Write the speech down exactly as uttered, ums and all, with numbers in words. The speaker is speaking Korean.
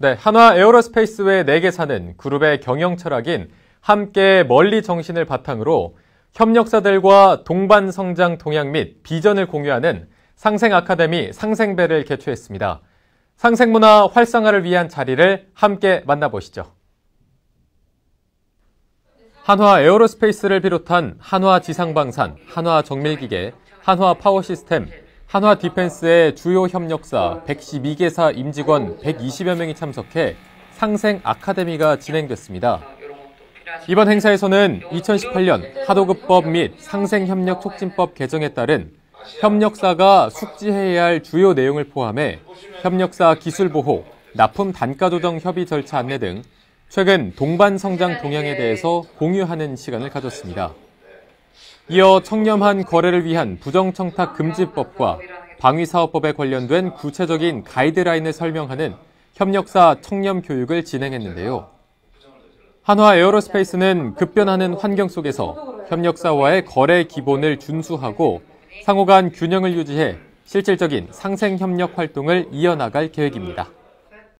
네, 한화 에어로스페이스의 네 개사는 그룹의 경영 철학인 함께 멀리 정신을 바탕으로 협력사들과 동반 성장 동향 및 비전을 공유하는 상생 아카데미 상생배를 개최했습니다. 상생문화 활성화를 위한 자리를 함께 만나보시죠. 한화 에어로스페이스를 비롯한 한화 지상방산, 한화 정밀기계, 한화 파워시스템, 한화 디펜스의 주요 협력사 백십이 개사 임직원 백이십여 명이 참석해 상생 아카데미가 진행됐습니다. 이번 행사에서는 이천십팔 년 하도급법 및 상생협력촉진법 개정에 따른 협력사가 숙지해야 할 주요 내용을 포함해 협력사 기술보호, 납품 단가 조정 협의 절차 안내 등 최근 동반 성장 동향에 대해서 공유하는 시간을 가졌습니다. 이어 청렴한 거래를 위한 부정청탁 금지법과 방위사업법에 관련된 구체적인 가이드라인을 설명하는 협력사 청렴 교육을 진행했는데요. 한화 에어로스페이스는 급변하는 환경 속에서 협력사와의 거래 기본을 준수하고 상호 간 균형을 유지해 실질적인 상생협력 활동을 이어나갈 계획입니다.